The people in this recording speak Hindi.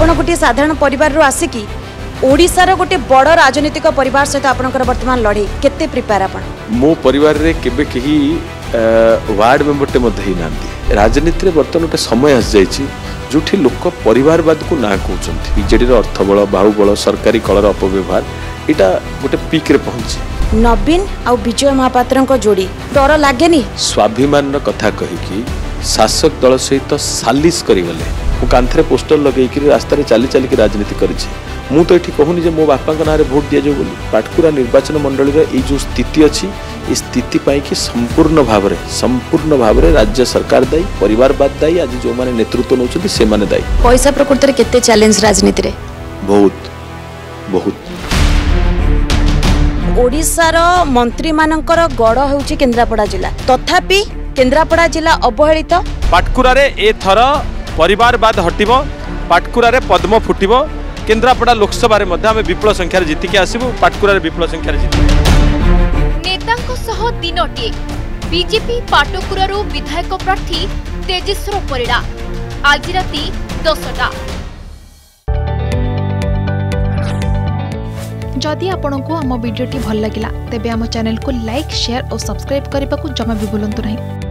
आपण गोटे साधारण परिवार रो आसिकी ओडिसार गोटे बड़ राजनीतिक परिवार सहित आपणकर वर्तमान लड़े केते प्रिपेयर आपण मो परिवार रे केबे केही वार्ड मेंबर ते मध्ये ही नांती राजनीति रे वर्तमान गोटे समय आस जायछि जोठी लोक परिवारवाद को ना कहउछंती बीजेडी रो अर्थबल बाहुबल सरकारी कलर अपव्यवहार इटा गोटे पीक रे पहुंची नवीन आ विजय महापात्रन को जोड़ी डर लागेनी स्वाभिमान रो कथा कहिकी शासक दल सहित सालिस करिवले मु कांथरे पोस्टर लगे कि रास्ता रे चाली चाली की राजनीति करिछि मु तो एठी कहूनी जे मो बापा का नारे वोट दिया जो बोली पाटकुरा निर्वाचन मंडल रे ई जो स्थिति अछि ई स्थिति पाई कि संपूर्ण भाव रे राज्य सरकार दाई परिवारवाद दाई आज जो माने नेतृत्व नउछथि से माने दाई पैसा प्रकृति रे केते चैलेंज राजनीति रे बहुत ओडिसा रो मंत्री मानकर गड़ होउछि केंद्रापड़ा जिला तथापि केंद्रापड़ा जिला अवहेलित पाटकुरा रे ए थर परिवारवाद हटिबो पाटकुरा रे पद्म फुटिबो केंद्रापड़ा लोकसभा रे मध्ये आमे विपुल संख्या रे जीतिके आसीबो पाटकुरा रे विपुल संख्या रे जीतिबो नेतांको सह दिनोटी बीजेपी पाटकुरा रो विधायक प्रार्थी तेजेश्वर परिडा आज राती 10टा जदि आपनकु हम वीडियोटी भल लागिला तेबे हम चैनल को लाइक शेयर और सब्सक्राइब करबा को जमा भी भूलंतु नहीं।